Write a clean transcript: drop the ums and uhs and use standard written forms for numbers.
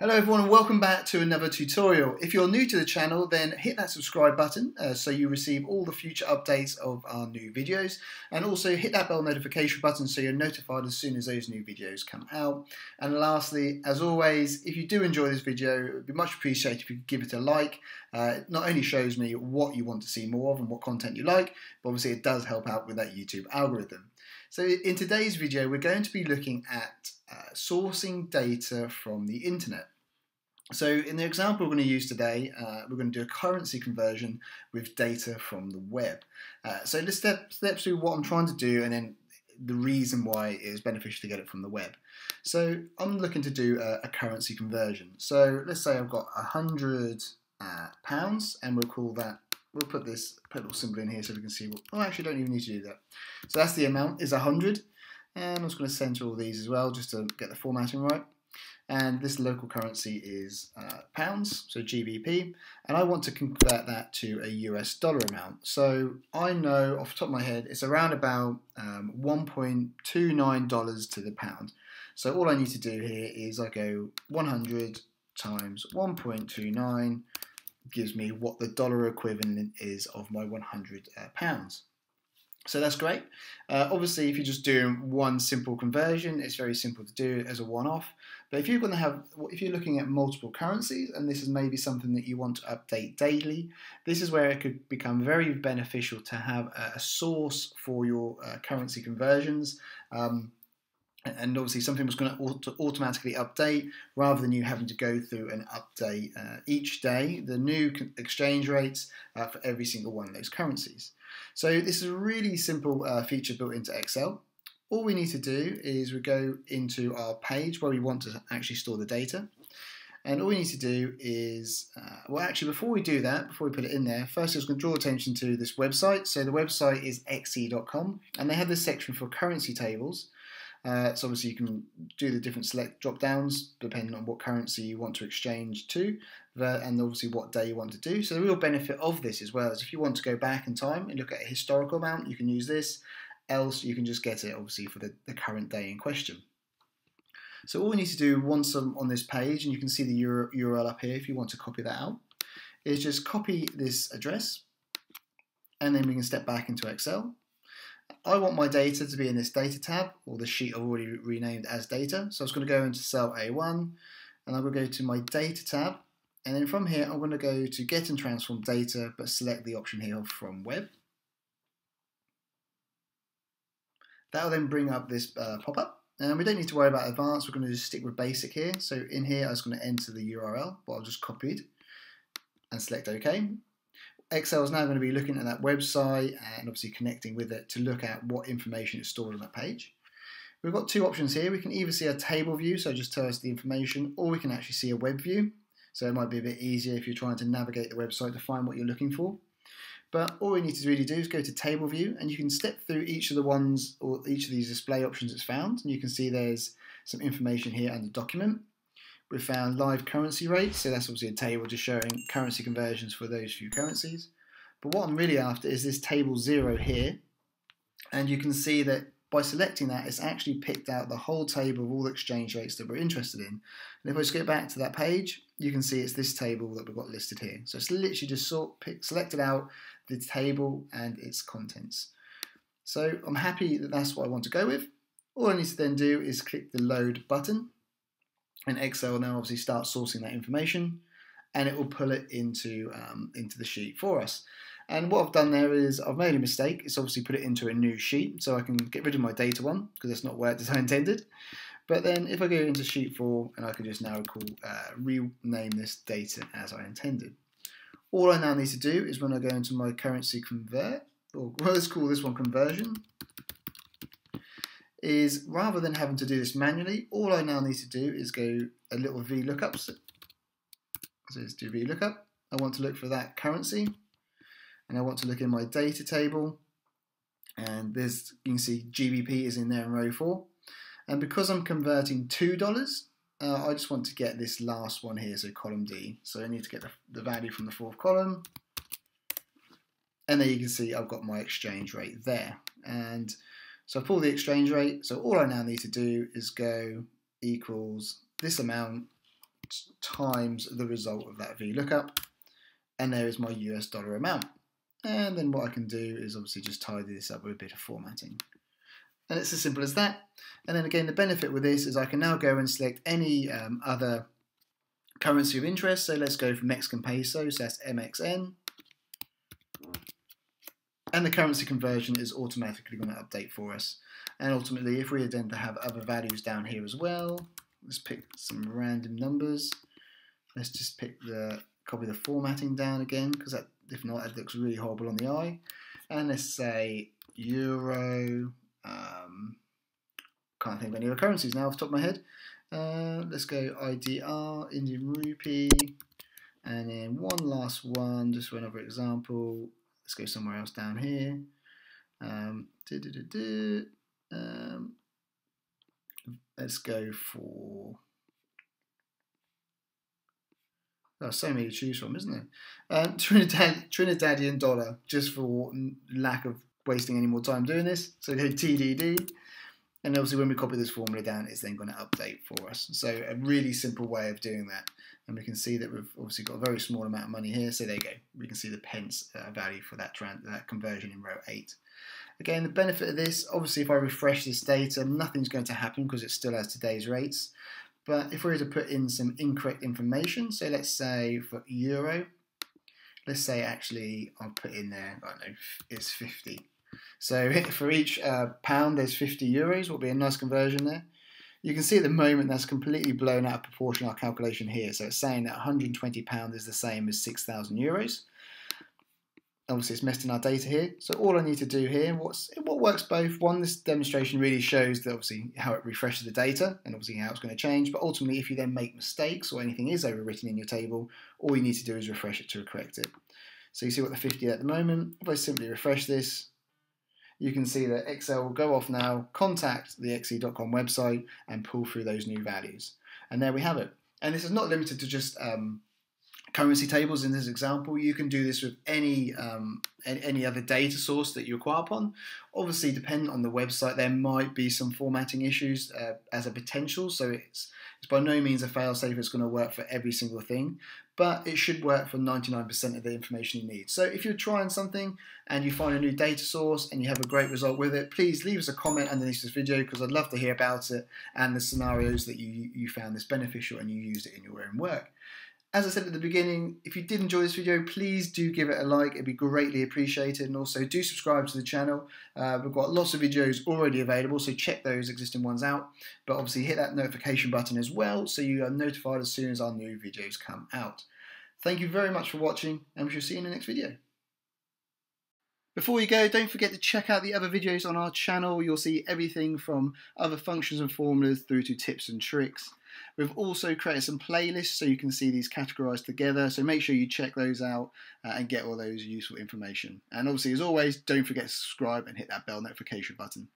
Hello everyone and welcome back to another tutorial. If you're new to the channel then hit that subscribe button so you receive all the future updates of our new videos, and also hit that bell notification button so you're notified as soon as those new videos come out. And lastly, as always, if you do enjoy this video, it would be much appreciated if you could give it a like. It not only shows me what you want to see more of and what content you like, but obviously it does help out with that YouTube algorithm. So in today's video we're going to be looking at sourcing data from the internet. So in the example we're going to use today, we're going to do a currency conversion with data from the web. So let's step through what I'm trying to do and then the reason why it is beneficial to get it from the web. So I'm looking to do a currency conversion. So let's say I've got £100 and we'll call that, we'll put this little symbol in here so we can see what, oh, I actually don't even need to do that. So that's the amount, is 100. And I'm just going to center all these as well just to get the formatting right. And this local currency is pounds, so GBP. And I want to convert that to a US dollar amount. So I know off the top of my head it's around about $1.29 to the pound. So all I need to do here is I go 100 times 1.29 gives me what the dollar equivalent is of my 100 pounds. So that's great. Obviously, if you're just doing one simple conversion, it's very simple to do as a one-off. But if you're going to have, if you're looking at multiple currencies, and this is maybe something that you want to update daily, this is where it could become very beneficial to have a source for your currency conversions. And obviously something was going to automatically update rather than you having to go through and update each day the new exchange rates for every single one of those currencies. So this is a really simple feature built into Excel. All we need to do is we go into our page where we want to actually store the data. And all we need to do is, well actually before we do that, before we put it in there, first I was going to draw attention to this website. So the website is xe.com and they have this section for currency tables. So obviously you can do the different select drop downs depending on what currency you want to exchange to and obviously what day you want to do. So the real benefit of this as well is if you want to go back in time and look at a historical amount, you can use this, else you can just get it obviously for the current day in question. So all we need to do once I'm on this page, and you can see the URL up here if you want to copy that out, is just copy this address and then we can step back into Excel. I want my data to be in this data tab, or the sheet I've already renamed as data. So I was going to go into cell A1 and I will go to my data tab. And then from here, I'm going to go to get and transform data, but select the option here from web. That will then bring up this pop-up. And we don't need to worry about advanced. We're going to just stick with basic here. So in here, I was going to enter the URL, but I'll just copy it and select OK. Excel is now going to be looking at that website and obviously connecting with it to look at what information is stored on that page. We've got two options here. We can either see a table view, so just tell us the information, or we can actually see a web view. So it might be a bit easier if you're trying to navigate the website to find what you're looking for. But all we need to really do is go to table view, and you can step through each of the ones or each of these display options it's found. And you can see there's some information here under document. We found live currency rates, so that's obviously a table just showing currency conversions for those few currencies. But what I'm really after is this table 0 here, and you can see that by selecting that, it's actually picked out the whole table of all the exchange rates that we're interested in. And if I just go back to that page, you can see it's this table that we've got listed here. So it's literally just selected out the table and its contents. So I'm happy that that's what I want to go with. All I need to then do is click the load button. And Excel now obviously starts sourcing that information, and it will pull it into the sheet for us. And what I've done there is I've made a mistake. It's obviously put it into a new sheet, so I can get rid of my data one because that's not where it was intended. But then if I go into sheet 4, and I can just now call rename this data as I intended. All I now need to do is when I go into my currency convert, or well, let's call this one conversion, is rather than having to do this manually, all I now need to do is go a little VLOOKUP. So let's do VLOOKUP. I want to look for that currency, and I want to look in my data table. And there's, you can see GBP is in there in row 4. And because I'm converting $2, I just want to get this last one here, so column D. So I need to get the value from the 4th column. And there you can see I've got my exchange rate there. And so I pull the exchange rate, so all I now need to do is go equals this amount times the result of that VLOOKUP, and there is my US dollar amount. And then what I can do is obviously just tidy this up with a bit of formatting. And it's as simple as that. And then again, the benefit with this is I can now go and select any other currency of interest. So let's go for Mexican peso, so that's MXN. And the currency conversion is automatically going to update for us. And ultimately, if we then have other values down here as well, let's pick some random numbers. Let's just pick the copy the formatting down again, because that, if not, it looks really horrible on the eye. And let's say euro. Can't think of any other currencies now off the top of my head. Let's go IDR, Indian rupee, and then one last one just for another example. Let's go somewhere else down here. Let's go for. There's so many to choose from, isn't there? Trinidadian dollar, just for lack of wasting any more time doing this. So go TDD, and obviously when we copy this formula down, it's then going to update for us. So a really simple way of doing that, and we can see that we've obviously got a very small amount of money here. So there you go. We can see the pence value for that conversion in row 8. Again, the benefit of this, obviously, if I refresh this data, nothing's going to happen because it still has today's rates. But if we were to put in some incorrect information, so let's say for euro, let's say actually I'll put in there, I don't know, it's 50. So for each pound, there's 50 euros, will be a nice conversion there. You can see at the moment that's completely blown out of proportion our calculation here. So it's saying that £120 is the same as 6,000 euros. Obviously, it's messed in our data here. So all I need to do here, what works both. One, this demonstration really shows that obviously how it refreshes the data and obviously how it's going to change. But ultimately, if you then make mistakes or anything is overwritten in your table, all you need to do is refresh it to correct it. So you see what the 50 at the moment. If I simply refresh this, you can see that Excel will go off now, contact the xe.com website and pull through those new values. And there we have it. And this is not limited to just currency tables in this example. You can do this with any other data source that you acquire upon. Obviously, depending on the website, there might be some formatting issues as a potential, so it's by no means a fail-safe. It's going to work for every single thing, but it should work for 99% of the information you need. So if you're trying something and you find a new data source and you have a great result with it, please leave us a comment underneath this video, because I'd love to hear about it and the scenarios that you found this beneficial and you used it in your own work. As I said at the beginning, if you did enjoy this video, please do give it a like. It'd be greatly appreciated. And also do subscribe to the channel. We've got lots of videos already available, so check those existing ones out. But obviously hit that notification button as well, so you are notified as soon as our new videos come out. Thank you very much for watching, and we shall see you in the next video. Before you go, don't forget to check out the other videos on our channel. You'll see everything from other functions and formulas through to tips and tricks. We've also created some playlists so you can see these categorized together. So make sure you check those out and get all those useful information. And obviously, as always, don't forget to subscribe and hit that bell notification button.